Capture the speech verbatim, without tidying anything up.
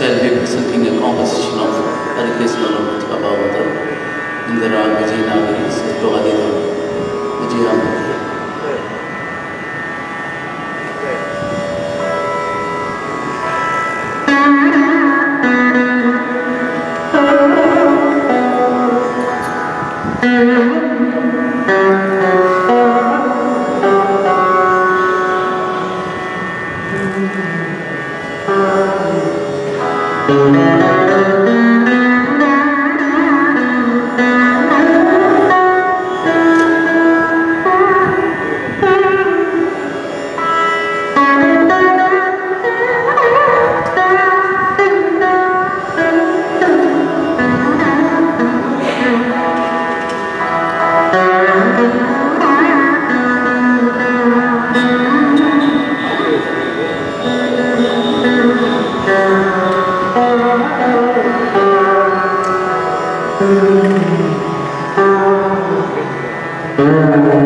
style representing a composition of Parakala Swara. In there are Vijayanagari, Adi, Vijayambike. Thank you.